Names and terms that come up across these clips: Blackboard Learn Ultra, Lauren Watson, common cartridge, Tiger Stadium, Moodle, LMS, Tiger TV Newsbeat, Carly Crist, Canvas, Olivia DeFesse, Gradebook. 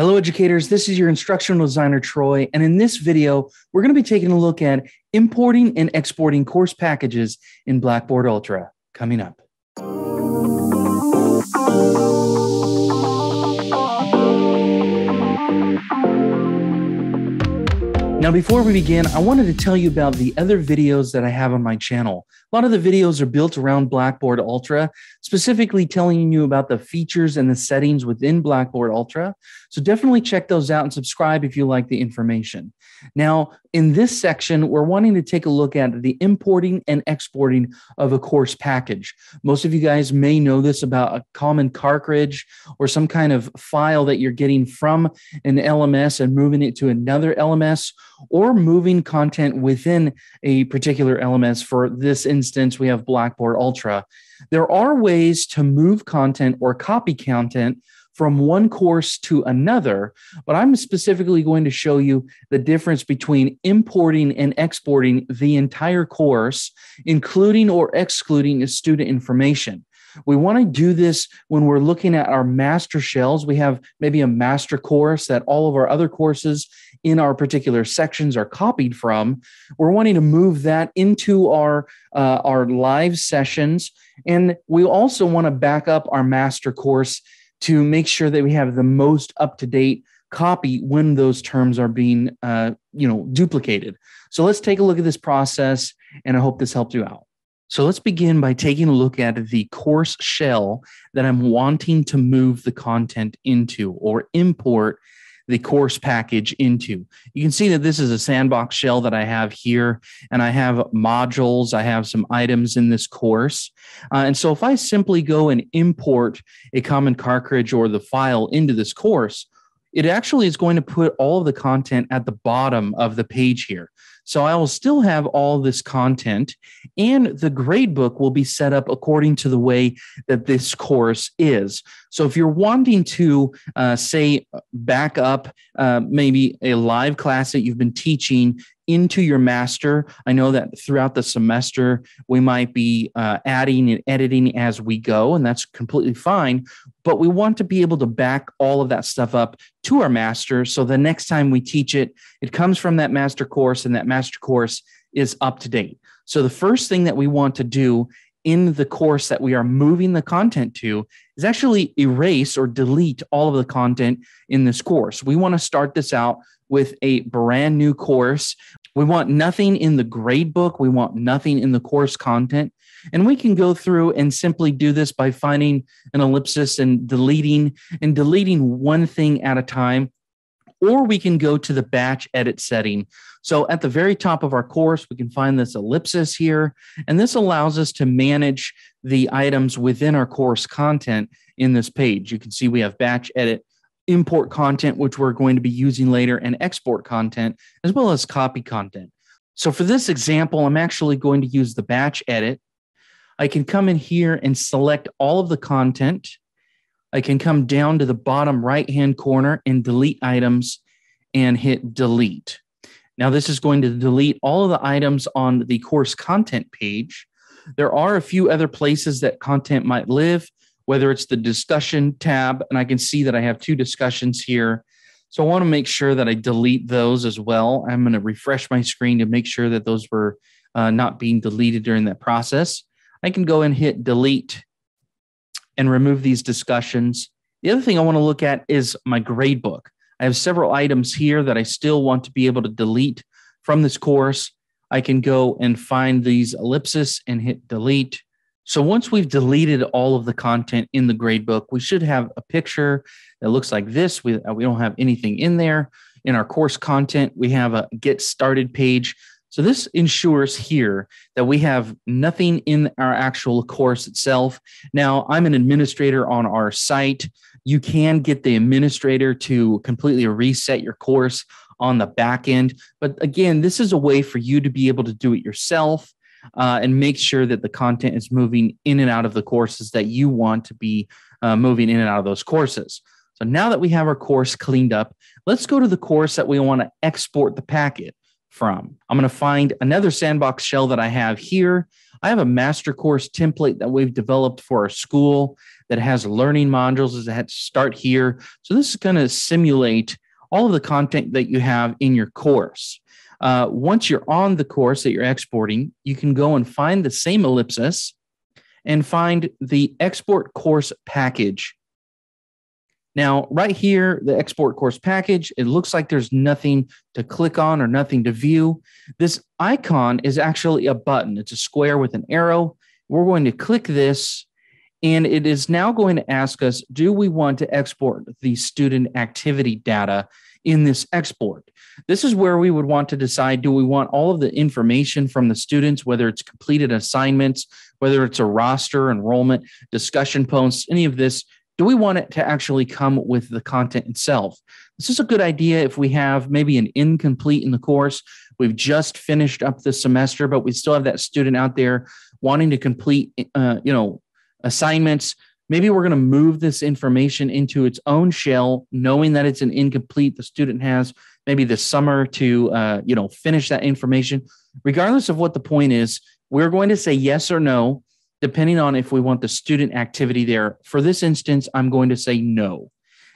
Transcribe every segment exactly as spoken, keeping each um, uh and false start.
Hello educators, this is your instructional designer Troy, and in this video we're going to be taking a look at importing and exporting course packages in Blackboard Ultra, coming up. Now before we begin, I wanted to tell you about the other videos that I have on my channel. A lot of the videos are built around Blackboard Ultra, specifically telling you about the features and the settings within Blackboard Ultra. So definitely check those out and subscribe if you like the information. Now, in this section, we're wanting to take a look at the importing and exporting of a course package. Most of you guys may know this about a common cartridge or some kind of file that you're getting from an L M S and moving it to another L M S, or moving content within a particular L M S. For this instance, we have Blackboard Ultra. There are ways to move content or copy content from one course to another, but I'm specifically going to show you the difference between importing and exporting the entire course, including or excluding student information. We want to do this when we're looking at our master shells. We have maybe a master course that all of our other courses in our particular sections are copied from. We're wanting to move that into our, uh, our live sessions. And we also want to back up our master course to make sure that we have the most up-to-date copy when those terms are being uh, you know, duplicated. So let's take a look at this process, and I hope this helped you out. So let's begin by taking a look at the course shell that I'm wanting to move the content into or import the course package into. You can see that this is a sandbox shell that I have here, and I have modules, I have some items in this course. Uh, and so if I simply go and import a common cartridge or the file into this course, it actually is going to put all of the content at the bottom of the page here. So I will still have all this content, and the gradebook will be set up according to the way that this course is. So if you're wanting to, uh, say, back up uh, maybe a live class that you've been teaching into your master, I know that throughout the semester, we might be uh, adding and editing as we go, and that's completely fine, but we want to be able to back all of that stuff up to our master, so the next time we teach it, it comes from that master course, and that master course is up to date. So the first thing that we want to do in the course that we are moving the content to is actually erase or delete all of the content in this course. We want to start this out with a brand new course. We want nothing in the gradebook. We want nothing in the course content. And we can go through and simply do this by finding an ellipsis and deleting and deleting one thing at a time. Or we can go to the batch edit setting. So at the very top of our course, we can find this ellipsis here. And this allows us to manage the items within our course content in this page. You can see we have batch edit, import content, which we're going to be using later, and export content, as well as copy content. So for this example, I'm actually going to use the batch edit. I can come in here and select all of the content. I can come down to the bottom right-hand corner and delete items and hit delete. Now this is going to delete all of the items on the course content page. There are a few other places that content might live, whether it's the discussion tab, and I can see that I have two discussions here. So I want to make sure that I delete those as well. I'm going to refresh my screen to make sure that those were uh, not being deleted during that process. I can go and hit delete and remove these discussions. The other thing I want to look at is my gradebook. I have several items here that I still want to be able to delete from this course. I can go and find these ellipses and hit delete. So once we've deleted all of the content in the gradebook, we should have a picture that looks like this. We, we don't have anything in there. In our course content, we have a Get Started page. So this ensures here that we have nothing in our actual course itself. Now, I'm an administrator on our site. You can get the administrator to completely reset your course on the back end. But again, this is a way for you to be able to do it yourself uh, and make sure that the content is moving in and out of the courses that you want to be uh, moving in and out of those courses. So now that we have our course cleaned up, let's go to the course that we want to export the packet. from. I'm going to find another sandbox shell that I have here. I have a master course template that we've developed for our school that has learning modules that had to start here. So this is going to simulate all of the content that you have in your course. Uh, once you're on the course that you're exporting, you can go and find the same ellipsis and find the export course package. Now, right here, the export course package, it looks like there's nothing to click on or nothing to view. This icon is actually a button. It's a square with an arrow. We're going to click this, and it is now going to ask us, do we want to export the student activity data in this export? This is where we would want to decide, do we want all of the information from the students, whether it's completed assignments, whether it's a roster, enrollment, discussion posts, any of this. Do we want it to actually come with the content itself? This is a good idea if we have maybe an incomplete in the course. We've just finished up the semester, but we still have that student out there wanting to complete, uh, you know, assignments. Maybe we're going to move this information into its own shell, knowing that it's an incomplete. The student has maybe the summer to, uh, you know, finish that information. Regardless of what the point is, we're going to say yes or no, depending on if we want the student activity there. For this instance, I'm going to say no.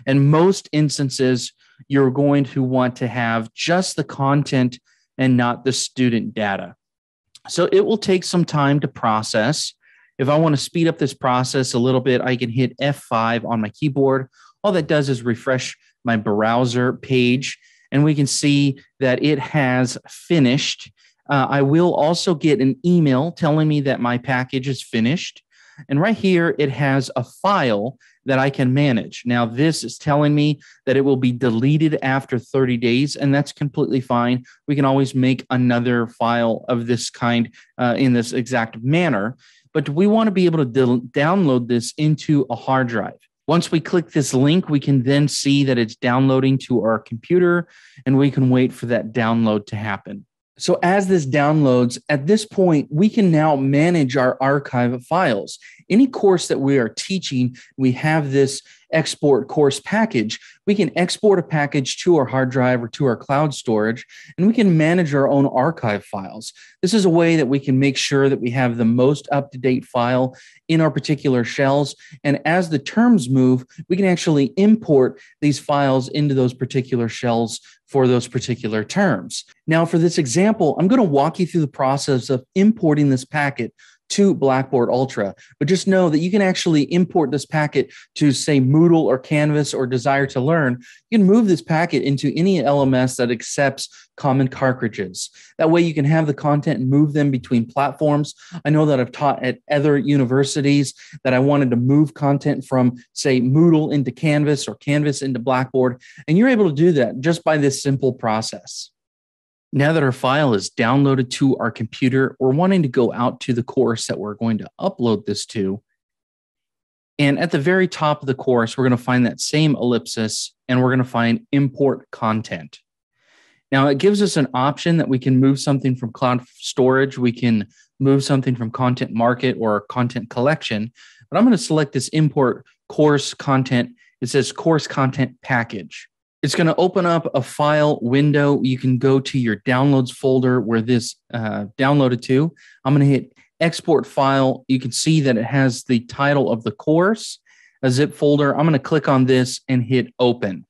In most instances, you're going to want to have just the content and not the student data. So it will take some time to process. If I want to speed up this process a little bit, I can hit F five on my keyboard. All that does is refresh my browser page, and we can see that it has finished. Uh, I will also get an email telling me that my package is finished. And right here, it has a file that I can manage. Now, this is telling me that it will be deleted after thirty days, and that's completely fine. We can always make another file of this kind uh, in this exact manner, but we want to be able to download this into a hard drive. Once we click this link, we can then see that it's downloading to our computer, and we can wait for that download to happen. So as this downloads, at this point, we can now manage our archive of files. Any course that we are teaching, we have this export course package. We can export a package to our hard drive or to our cloud storage, and we can manage our own archive files. This is a way that we can make sure that we have the most up-to-date file in our particular shells. And as the terms move, we can actually import these files into those particular shells for those particular terms. Now, for this example, I'm going to walk you through the process of importing this packet to Blackboard Ultra, but just know that you can actually import this packet to, say, Moodle or Canvas or Desire to Learn. You can move this packet into any L M S that accepts common cartridges. That way you can have the content and move them between platforms. I know that I've taught at other universities that I wanted to move content from, say, Moodle into Canvas or Canvas into Blackboard, and you're able to do that just by this simple process. Now that our file is downloaded to our computer, we're wanting to go out to the course that we're going to upload this to. And at the very top of the course, we're going to find that same ellipsis, and we're going to find import content. Now, it gives us an option that we can move something from cloud storage. We can move something from content market or content collection. But I'm going to select this import course content. It says course content package. It's going to open up a file window. You can go to your downloads folder where this uh, downloaded to. I'm going to hit export file. You can see that it has the title of the course, a zip folder. I'm going to click on this and hit open.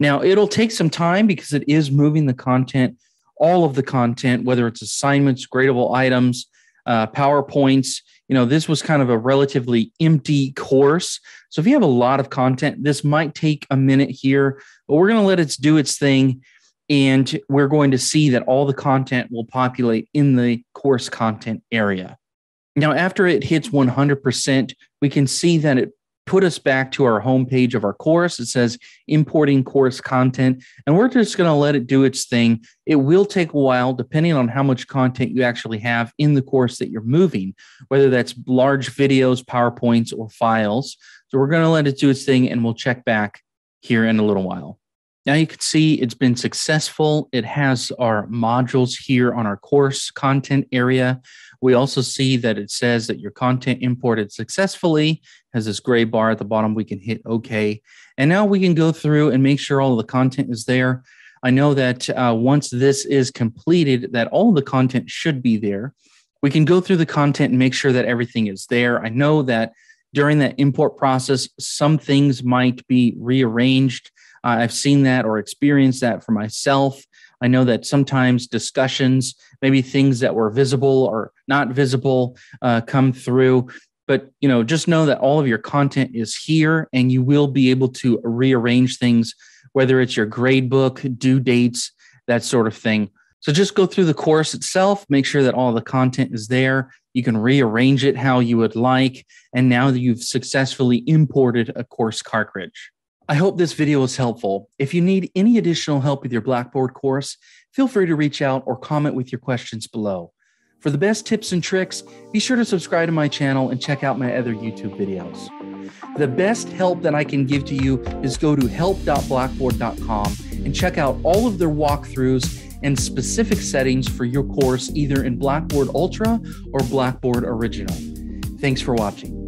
Now, it'll take some time because it is moving the content, all of the content, whether it's assignments, gradable items, uh, PowerPoints. You know, this was kind of a relatively empty course. So if you have a lot of content, this might take a minute here, but we're going to let it do its thing. And we're going to see that all the content will populate in the course content area. Now, after it hits one hundred percent, we can see that it put us back to our homepage of our course. It says importing course content, and we're just going to let it do its thing. It will take a while, depending on how much content you actually have in the course that you're moving, whether that's large videos, PowerPoints, or files. So we're going to let it do its thing, and we'll check back here in a little while. Now you can see it's been successful. It has our modules here on our course content area. We also see that it says that your content imported successfully. It has this gray bar at the bottom. We can hit OK. And now we can go through and make sure all of the content is there. I know that uh, once this is completed, that all the content should be there. We can go through the content and make sure that everything is there. I know that during that import process, some things might be rearranged. Uh, I've seen that or experienced that for myself. I know that sometimes discussions, maybe things that were visible or not visible uh, come through. But, you know, just know that all of your content is here and you will be able to rearrange things, whether it's your gradebook, due dates, that sort of thing. So just go through the course itself, make sure that all the content is there. You can rearrange it how you would like. And now that you've successfully imported a course cartridge. I hope this video was helpful. If you need any additional help with your Blackboard course, feel free to reach out or comment with your questions below. For the best tips and tricks, be sure to subscribe to my channel and check out my other YouTube videos. The best help that I can give to you is go to help dot blackboard dot com and check out all of their walkthroughs and specific settings for your course, either in Blackboard Ultra or Blackboard Original. Thanks for watching.